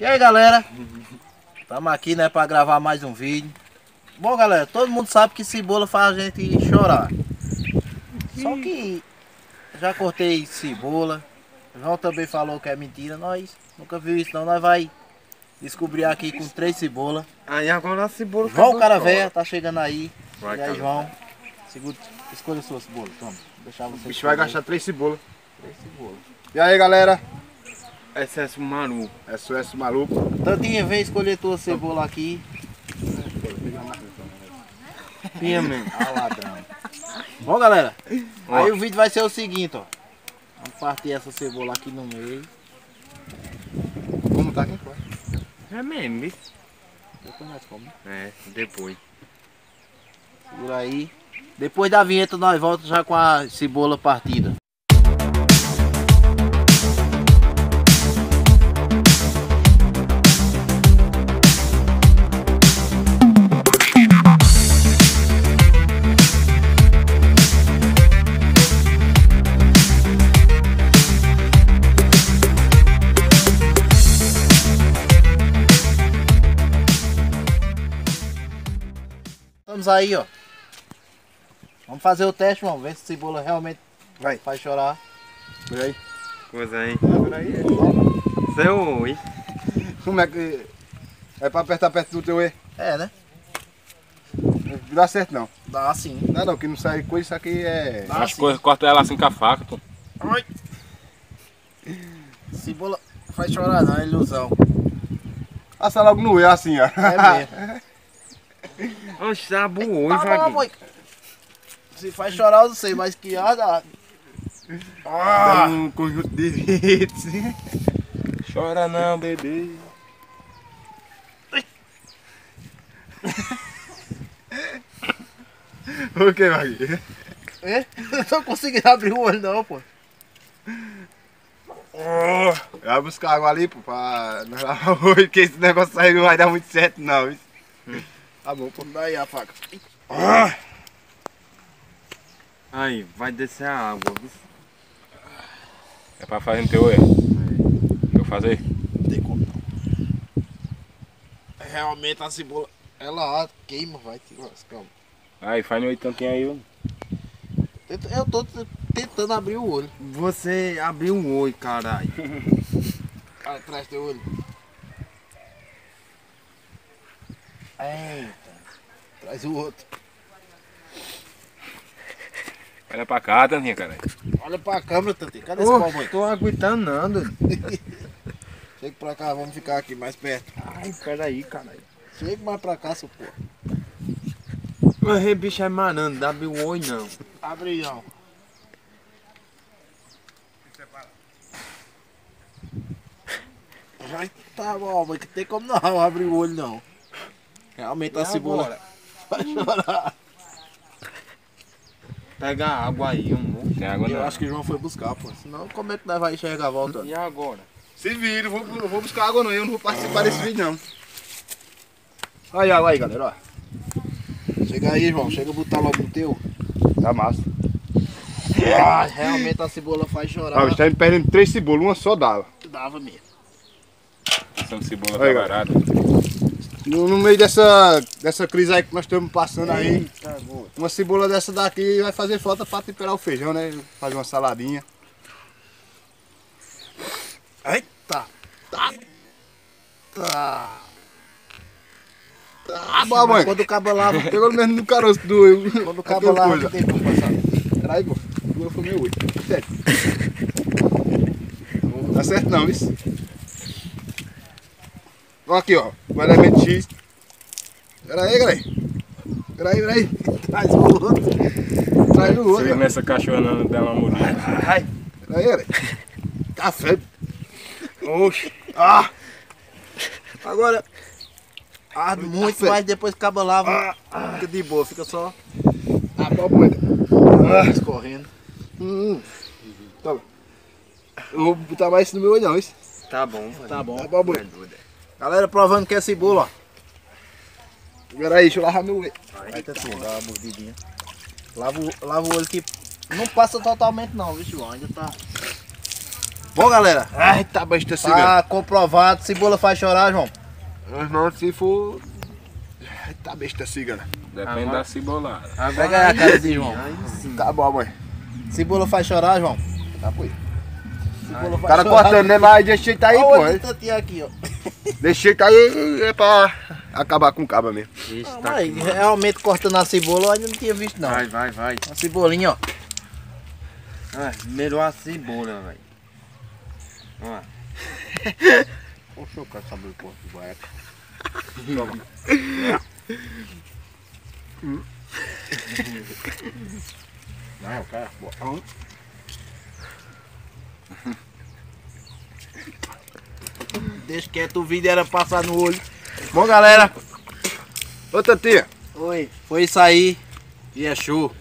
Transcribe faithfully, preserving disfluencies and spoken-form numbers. E aí, galera, estamos aqui, né, para gravar mais um vídeo. Bom, galera, todo mundo sabe que cebola faz a gente chorar. Só que já cortei cebola. João também falou que é mentira. Nós nunca viu isso não, nós vai descobrir aqui com três cebolas. Aí agora a cebola... João Caraveia tá chegando aí. Vai, e aí, João, segura, escolha a sua cebola, toma. Deixar você o bicho vai gastar três cebolas. Três cebolas. E aí, galera? S O S maluco. S O S maluco. Tantinha, vem escolher tua cebola aqui. Pinha, man. Bom, galera, ó, aí o vídeo vai ser o seguinte, ó. Vamos partir essa cebola aqui no meio. Como tá aqui? É mesmo, isso. Depois nós comemos. É, depois. Segura aí. Depois da vinheta nós voltamos já com a cebola partida. Aí, ó, vamos fazer o teste, vamos ver se a cebola realmente vai faz chorar. Por aí, coisa aí, por aí. Seu i, como é que é pra apertar perto do teu e? É, né? Não dá certo, não dá assim, não, não que não sai coisa. Isso aqui é as coisas, corta ela assim com a faca. Pô. Ai. Cebola faz chorar, não é ilusão. Passa logo no e, assim, ó. É mesmo. Oxe, tá bom, hein? Se faz chorar, eu não sei, mas que arda. Ah! Dá um conjunto de ritos. Chora não, bebê. O que, Magui? É? Eu não consegui abrir o olho, não, pô. Oh, vai buscar água ali, pô, pra nós lavar o olho, porque esse negócio aí não vai dar muito certo, não. Tá bom, pô. Daí a faca. Ah! Aí, vai descer a água. É pra fazer no teu erro. Eu fazer? Não tem como não. Realmente a cebola, ela queima, vai. Calma. Aí, faz no tanquinho aí. Mano. Eu tô tentando abrir o olho. Você abriu o olho, caralho. Atrás do teu olho. Eita, traz o outro. Olha pra cá, Tantinha, caralho. Olha pra câmera, Tantinha. Cadê esse palmo aí? Não tô aguentando nada. Chega pra cá, vamos ficar aqui mais perto. Ai, peraí, caralho. Chega mais pra cá, seu porra. Mas bicho é marando, dá meu olho não. Abre não. Ai, tá bom, mas que tem como não abrir o olho não. Realmente a cebola vai chorar. Pega a água aí, amor. Tem água. Eu não. Acho que o João foi buscar, pô. Senão como é que nós vai enxergar a volta? E agora? Se vira, não vou, vou buscar água não, eu não vou participar desse vídeo não. Olha a água aí, galera, ó. Chega aí, João, chega a botar logo no teu. Tá massa. Ah, realmente a cebola faz chorar. Nós estamos perdendo três cebolas, uma só dava. Dava mesmo. São cebola aí, tá barata. No, no meio dessa, dessa crise aí que nós estamos passando. Eita, aí, boa. Uma cebola dessa daqui vai fazer falta para temperar o feijão, né? Fazer uma saladinha. Eita! Tá! Tá! Tá bom, mãe! Quando o cabo lava... Pegou mesmo no caroço do... Quando o cabo lava, tem como passar. Peraí, pô. Agora foi meu oito. Não dá certo não, isso. Olha aqui, ó, o elemento X. Pera aí, galera. Pera aí, pera aí. Traz o outro. Traz o outro. Você vê nessa cachorrana dela mulher. Ai, ai. Pera aí, galera. Café. Oxi. Ah. Agora. Arde muito, mas depois que acaba lá, ah. Fica de boa, fica só. Na palma. Ah. Escorrendo. Hum. Toma. Eu vou botar mais isso no meu olho, não, isso. Tá bom, tá bom. Tá bom, boa. Galera, provando que é cebola, ó. Pera aí, deixa eu lavar meu olho. Aí tá assim, dá uma mordidinha. Lava o olho que não passa totalmente não, viu, João? Ainda tá... Bom, galera, ai, tá besta assim, velho. Tá comprovado, cebola faz chorar, João. Irmão, se for... Ai, tá besta assim, galera. Depende ah, da cebola. Pega a cara de João. Sim. Tá bom, mãe. Cebola faz chorar, João. Tá, pô. O cara cortando, né? Mas deixa ele tá aí, pô. Deixa ele tá aí, é pra acabar com o caba mesmo. Isso, ah, tá mas aqui, realmente cortando a cebola, eu ainda não tinha visto, não. Vai, vai, vai. Uma cebolinha, ó. Ah, primeiro a cebola, velho. Olha. Poxa, eu quero saber o corpo de boeca. Toma. Não, cara. Boa. Deixa quieto, o vídeo era passar no olho. Bom, galera. Ô, Tatinha. Oi. Foi isso aí. E é show.